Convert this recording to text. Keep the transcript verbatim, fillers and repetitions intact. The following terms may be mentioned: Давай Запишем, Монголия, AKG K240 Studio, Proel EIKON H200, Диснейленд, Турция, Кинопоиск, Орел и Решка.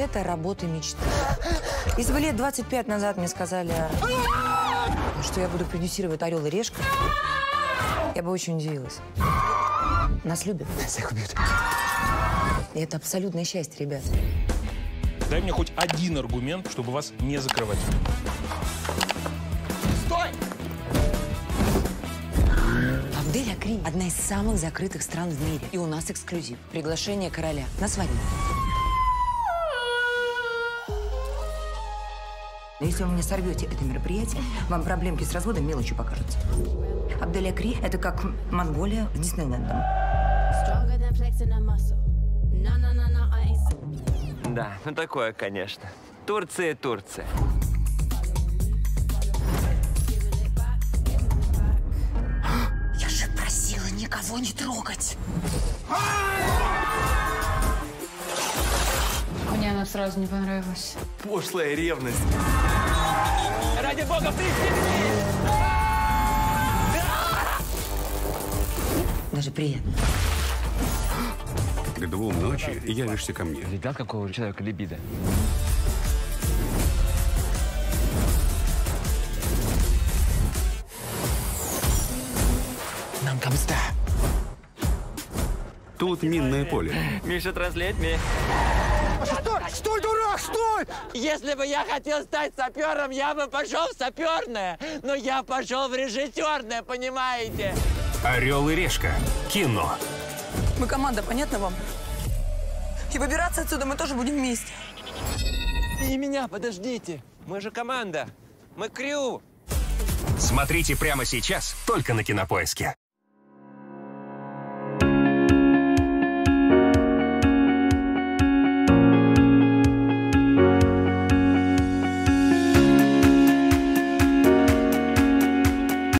Это работа мечты. Из лет двадцать пять назад мне сказали, что я буду продюсировать «Орел и Решка». Я бы очень удивилась. Нас любят. Всех убьют. И это абсолютное счастье, ребят. Дай мне хоть один аргумент, чтобы вас не закрывать. Стой! Абдель Акрим – одна из самых закрытых стран в мире. И у нас эксклюзив. Приглашение короля на свадьбу. Если вы мне сорвете это мероприятие, вам проблемки с разводом мелочью покажутся. Абдель Акри – это как Монголия с Диснейлендом. Да, ну такое, конечно. Турция, Турция. Я же просила никого не трогать. Мне она сразу не понравилась. Пошлая ревность. Ради бога, ты! Даже приятно. К двум ночи явишься ко мне. Видал, какого человека либидо? Нам камста. Тут минное поле. Миша, транслейт мне. Стой! Стой, дурак! Стой! Если бы я хотел стать сапером, я бы пошел в саперное. Но я пошел в режиссерное, понимаете? «Орел и Решка». Кино. Мы команда, понятно вам? И выбираться отсюда мы тоже будем вместе. И меня подождите. Мы же команда. Мы крю. Смотрите прямо сейчас только на Кинопоиске.